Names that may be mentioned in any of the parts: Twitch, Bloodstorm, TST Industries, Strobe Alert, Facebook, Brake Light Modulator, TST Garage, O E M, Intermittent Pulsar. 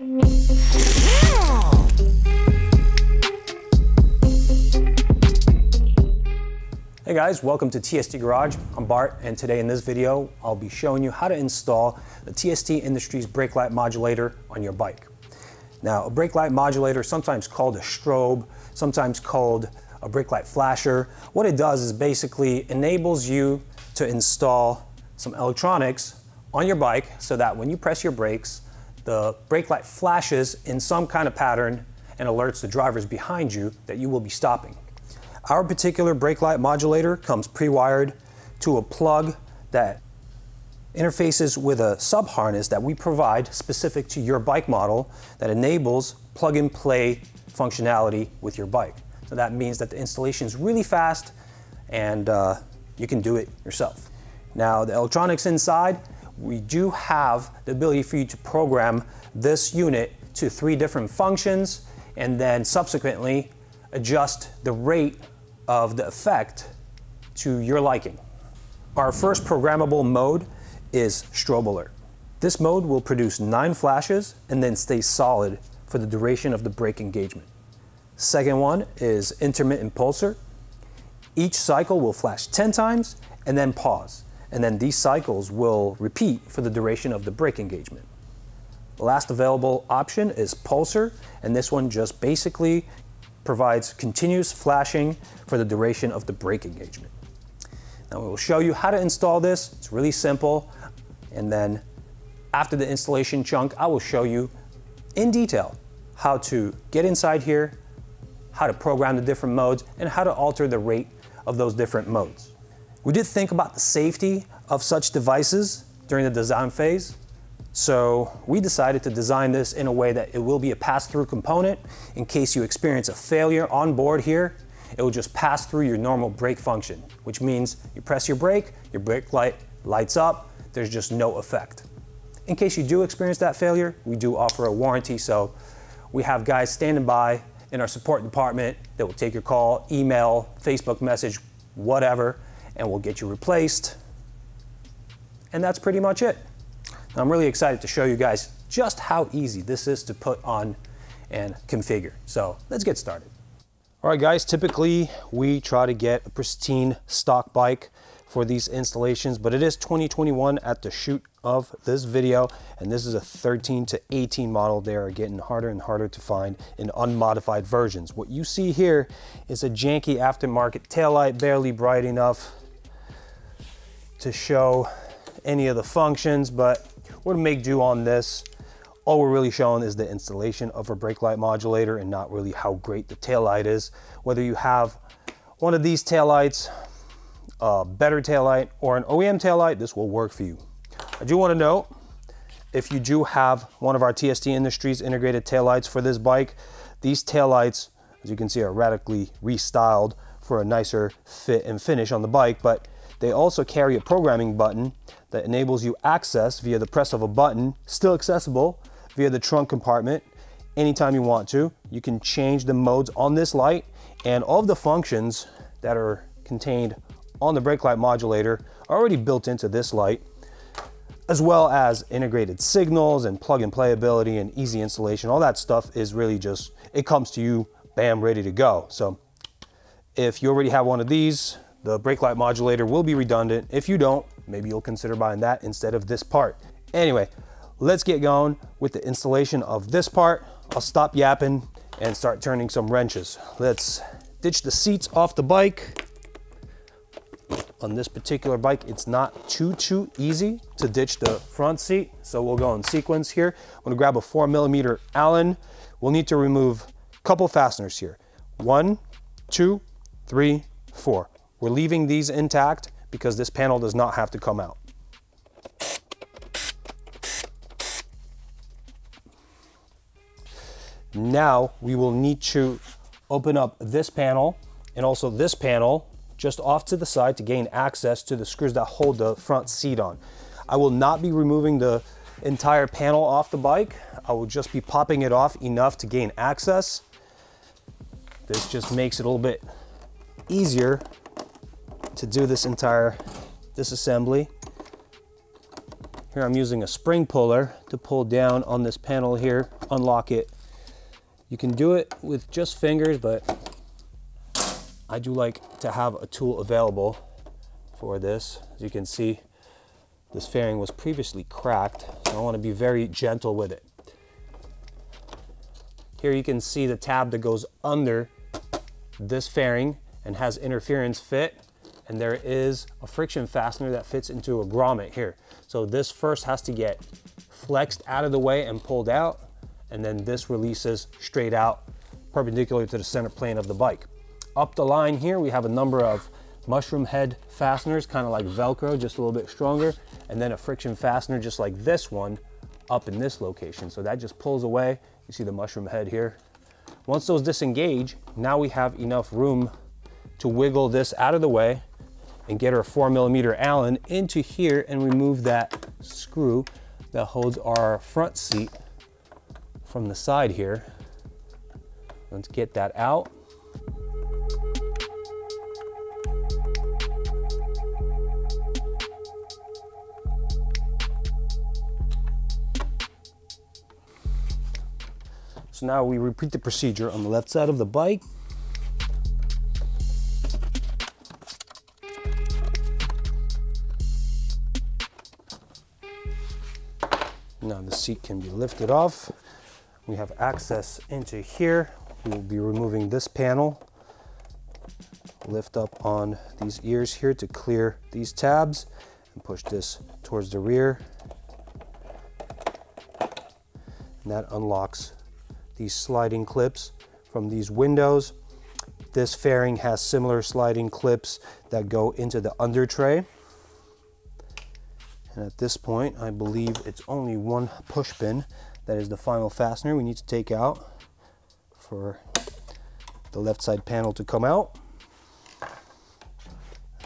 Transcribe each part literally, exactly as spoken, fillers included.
Hey guys, welcome to T S T Garage. I'm Bart, and today in this video, I'll be showing you how to install the T S T Industries brake light modulator on your bike. Now, a brake light modulator, sometimes called a strobe, sometimes called a brake light flasher, what it does is basically enables you to install some electronics on your bike so that when you press your brakes, the brake light flashes in some kind of pattern and alerts the drivers behind you that you will be stopping. Our particular brake light modulator comes pre-wired to a plug that interfaces with a sub-harness that we provide specific to your bike model that enables plug-and-play functionality with your bike. So that means that the installation is really fast and uh, you can do it yourself. Now, the electronics inside, we do have the ability for you to program this unit to three different functions and then subsequently adjust the rate of the effect to your liking. Our first programmable mode is Strobe Alert. This mode will produce nine flashes and then stay solid for the duration of the brake engagement. Second one is Intermittent Pulsar. Each cycle will flash ten times and then pause, and then these cycles will repeat for the duration of the brake engagement. The last available option is Pulsar, and this one just basically provides continuous flashing for the duration of the brake engagement. Now we will show you how to install this. It's really simple. And then after the installation chunk, I will show you in detail how to get inside here, how to program the different modes, and how to alter the rate of those different modes. We did think about the safety of such devices during the design phase. So we decided to design this in a way that it will be a pass-through component. In case you experience a failure on board here, it will just pass through your normal brake function, which means you press your brake, your brake light lights up, there's just no effect. In case you do experience that failure, we do offer a warranty, so we have guys standing by in our support department that will take your call, email, Facebook message, whatever, and we'll get you replaced. And that's pretty much it. I'm really excited to show you guys just how easy this is to put on and configure. So let's get started. All right guys, typically we try to get a pristine stock bike for these installations, but it is twenty twenty-one at the shoot of this video, and this is a thirteen to eighteen model. They are getting harder and harder to find in unmodified versions. What you see here is a janky aftermarket taillight, barely bright enough to show any of the functions, but we're gonna make do on this. All we're really showing is the installation of a brake light modulator and not really how great the taillight is. Whether you have one of these taillights, a better taillight, or an O E M taillight, this will work for you. I do wanna note, if you do have one of our T S T Industries integrated taillights for this bike, these taillights, as you can see, are radically restyled for a nicer fit and finish on the bike, but they also carry a programming button that enables you access via the press of a button, still accessible via the trunk compartment anytime you want to. You can change the modes on this light, and all of the functions that are contained on the brake light modulator are already built into this light, as well as integrated signals and plug and play ability and easy installation. All that stuff is really just, it comes to you, bam, ready to go. So if you already have one of these, the brake light modulator will be redundant. If you don't, maybe you'll consider buying that instead of this part. Anyway, let's get going with the installation of this part. I'll stop yapping and start turning some wrenches. Let's ditch the seats off the bike. On this particular bike, it's not too, too easy to ditch the front seat, so we'll go in sequence here. I'm gonna grab a four millimeter Allen. We'll need to remove a couple fasteners here. One, two, three, four. We're leaving these intact because this panel does not have to come out. Now we will need to open up this panel and also this panel just off to the side to gain access to the screws that hold the front seat on. I will not be removing the entire panel off the bike. I will just be popping it off enough to gain access. This just makes it a little bit easier to do this entire disassembly. Here I'm using a spring puller to pull down on this panel here unlock it. You can do it with just fingers, but I do like to have a tool available for this. As you can see, this fairing was previously cracked, so I want to be very gentle with it. Here you can see the tab that goes under this fairing and has interference fit, and there is a friction fastener that fits into a grommet here. So this first has to get flexed out of the way and pulled out, and then this releases straight out perpendicular to the center plane of the bike. Up the line here, we have a number of mushroom head fasteners, kind of like Velcro, just a little bit stronger, and then a friction fastener just like this one up in this location. So that just pulls away. You see the mushroom head here. Once those disengage, now we have enough room to wiggle this out of the way and get our four millimeter Allen into here and remove that screw that holds our front seat from the side here. Let's get that out. So now we repeat the procedure on the left side of the bike. Now the seat can be lifted off. We have access into here. We will be removing this panel. Lift up on these ears here to clear these tabs and push this towards the rear. And that unlocks these sliding clips from these windows. This fairing has similar sliding clips that go into the under tray. And at this point, I believe it's only one push pin that is the final fastener we need to take out for the left side panel to come out.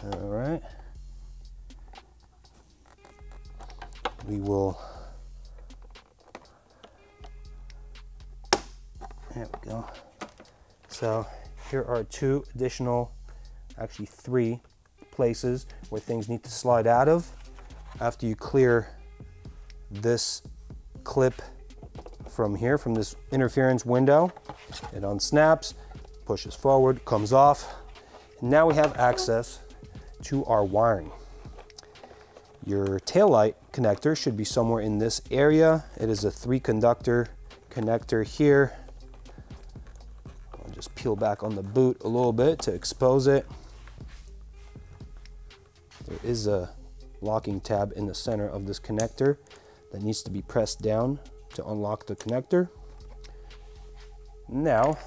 All right. We will There we go. So here are two additional, actually three places where things need to slide out of. After you clear this clip from here, from this interference window, it unsnaps, pushes forward, comes off. And now we have access to our wiring. Your taillight connector should be somewhere in this area. It is a three conductor connector here. Just peel back on the boot a little bit to expose it. There is a locking tab in the center of this connector that needs to be pressed down to unlock the connector. Now,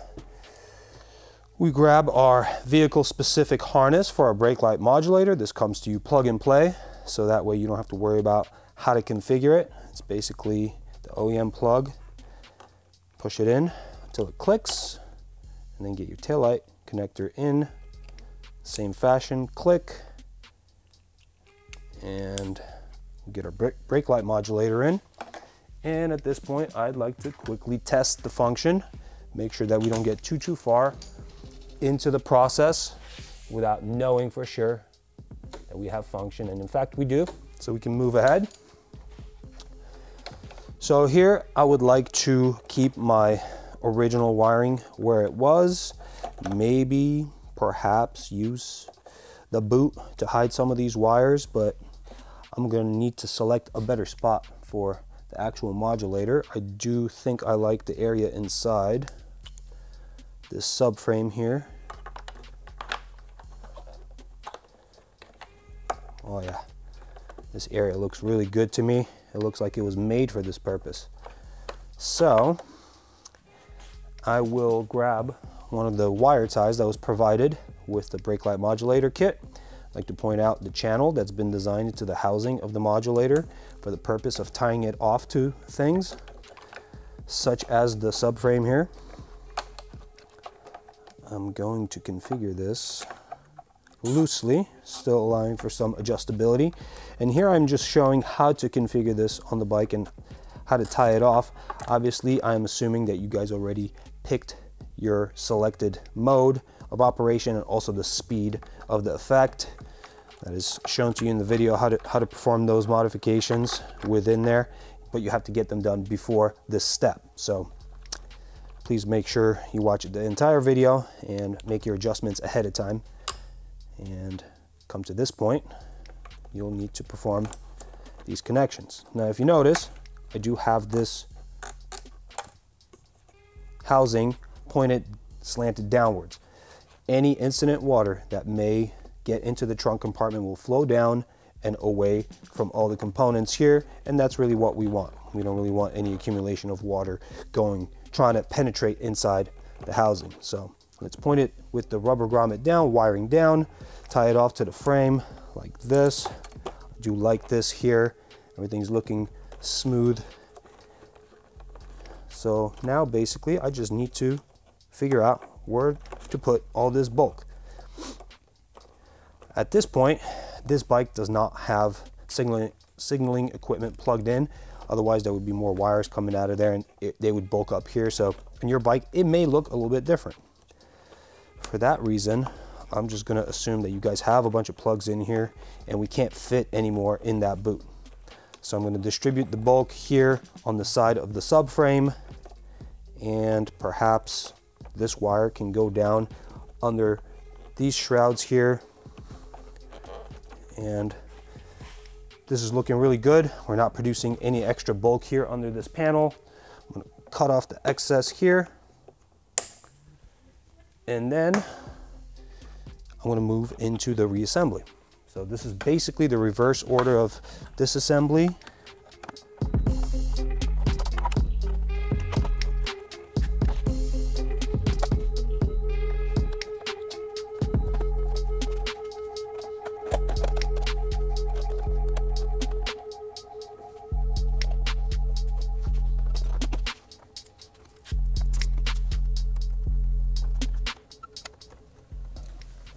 we grab our vehicle-specific harness for our brake light modulator. This comes to you plug and play, so that way you don't have to worry about how to configure it. It's basically the O E M plug. Push it in until it clicks. And then get your taillight connector in, same fashion, click, and we'll get our brake light modulator in. And at this point, I'd like to quickly test the function, make sure that we don't get too, too far into the process without knowing for sure that we have function. And in fact, we do, so we can move ahead. So here, I would like to keep my original wiring where it was, maybe perhaps use the boot to hide some of these wires, but I'm going to need to select a better spot for the actual modulator. I do think I like the area inside this subframe here. Oh yeah, this area looks really good to me. It looks like it was made for this purpose. So I will grab one of the wire ties that was provided with the brake light modulator kit. I'd like to point out the channel that's been designed into the housing of the modulator for the purpose of tying it off to things, such as the subframe here. I'm going to configure this loosely, still allowing for some adjustability. And here I'm just showing how to configure this on the bike and how to tie it off. Obviously, I'm assuming that you guys already picked your selected mode of operation and also the speed of the effect that is shown to you in the video, how to how to perform those modifications within there. but you have to get them done before this step. So please make sure you watch the entire video and make your adjustments ahead of time. And come to this point, you'll need to perform these connections. Now, if you notice, I do have this housing pointed slanted downwards. Any incident water that may get into the trunk compartment will flow down and away from all the components here, and that's really what we want. We don't really want any accumulation of water going, trying to penetrate inside the housing. So let's point it with the rubber grommet down, wiring down, tie it off to the frame like this. I do like this here. Everything's looking smooth. So now basically I just need to figure out where to put all this bulk. At this point, this bike does not have signaling, signaling equipment plugged in. Otherwise, there would be more wires coming out of there and it, they would bulk up here. So on your bike, it may look a little bit different. For that reason, I'm just gonna assume that you guys have a bunch of plugs in here and we can't fit any more in that boot. So I'm gonna distribute the bulk here on the side of the subframe, and perhaps this wire can go down under these shrouds here. And this is looking really good. We're not producing any extra bulk here under this panel. I'm gonna cut off the excess here. And then I'm gonna move into the reassembly. So this is basically the reverse order of disassembly.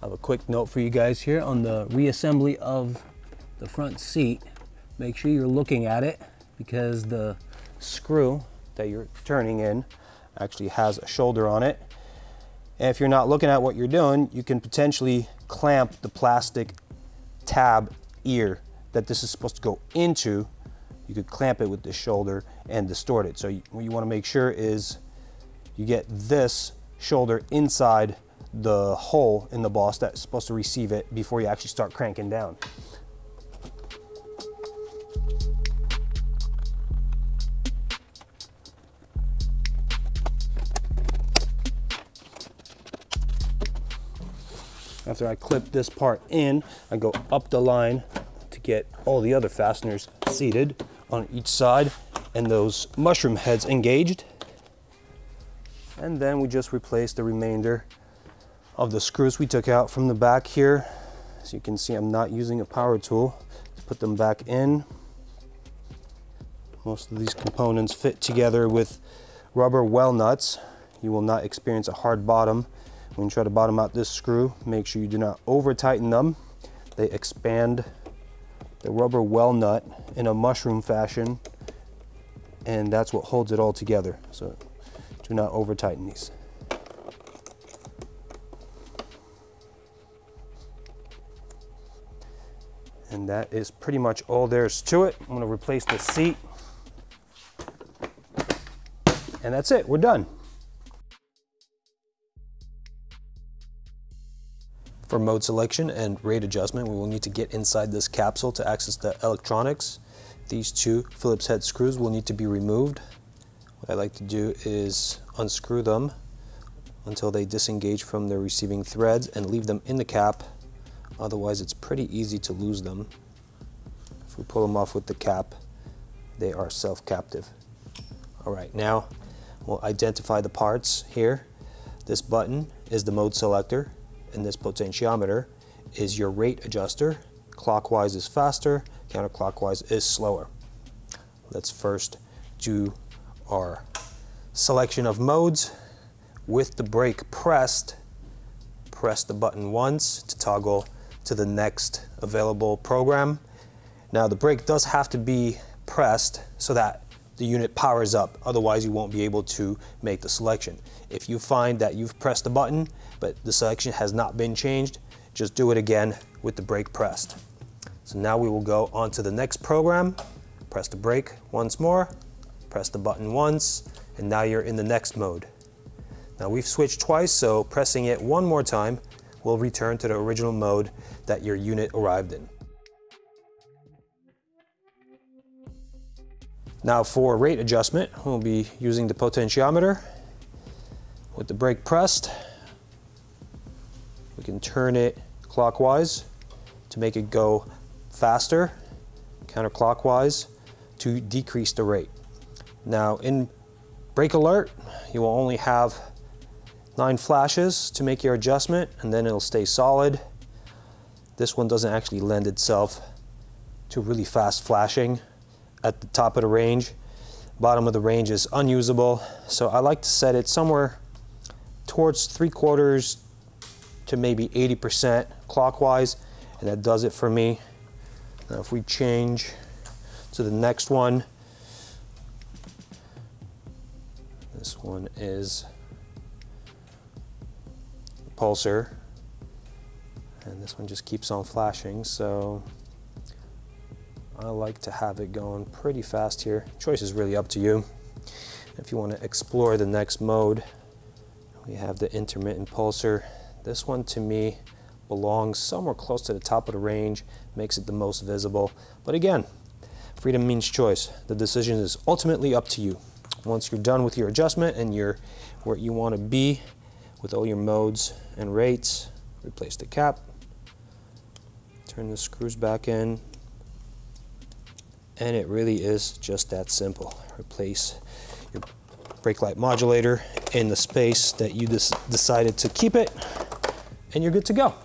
I have a quick note for you guys here on the reassembly of the front seat. Make sure you're looking at it, because the screw that you're turning in actually has a shoulder on it. And if you're not looking at what you're doing, you can potentially clamp the plastic tab ear that this is supposed to go into. You could clamp it with the shoulder and distort it. So you, what you want to make sure is you get this shoulder inside the hole in the boss that's supposed to receive it before you actually start cranking down. After I clip this part in, I go up the line to get all the other fasteners seated on each side and those mushroom heads engaged. And then we just replace the remainder of the screws we took out from the back here. As you can see, I'm not using a power tool to put them back in. Most of these components fit together with rubber well nuts. You will not experience a hard bottom. When you try to bottom out this screw, make sure you do not over tighten them. They expand the rubber well nut in a mushroom fashion, and that's what holds it all together. So do not over tighten these. And that is pretty much all there is to it. I'm going to replace the seat. And that's it. We're done. For mode selection and rate adjustment, we will need to get inside this capsule to access the electronics. These two Phillips head screws will need to be removed. What I like to do is unscrew them until they disengage from their receiving threads and leave them in the cap. Otherwise, it's pretty easy to lose them. If we pull them off with the cap, they are self-captive. All right, now we'll identify the parts here. This button is the mode selector, and this potentiometer is your rate adjuster. Clockwise is faster, counterclockwise is slower. Let's first do our selection of modes. With the brake pressed, press the button once to toggle to the next available program. Now the brake does have to be pressed so that the unit powers up, otherwise you won't be able to make the selection. If you find that you've pressed the button but the selection has not been changed, just do it again with the brake pressed. So now we will go on to the next program, Press the brake once more, press the button once, and now you're in the next mode. Now we've switched twice, so pressing it one more time will return to the original mode that your unit arrived in. Now for rate adjustment, we'll be using the potentiometer. With the brake pressed, we can turn it clockwise to make it go faster, counterclockwise to decrease the rate. Now in brake alert, you will only have nine flashes to make your adjustment, and then it'll stay solid. This one doesn't actually lend itself to really fast flashing at the top of the range. Bottom of the range is unusable, so I like to set it somewhere towards three quarters to maybe eighty percent clockwise, and that does it for me. Now if we change to the next one, this one is Pulsar, and this one just keeps on flashing, so I like to have it going pretty fast here. Choice is really up to you. If you want to explore the next mode, we have the Intermittent Pulsar. This one to me belongs somewhere close to the top of the range, makes it the most visible. But again, freedom means choice. The decision is ultimately up to you. Once you're done with your adjustment and you're where you want to be with all your modes and rates, replace the cap, turn the screws back in, and it really is just that simple. Replace your brake light modulator in the space that you decided to keep it, and you're good to go.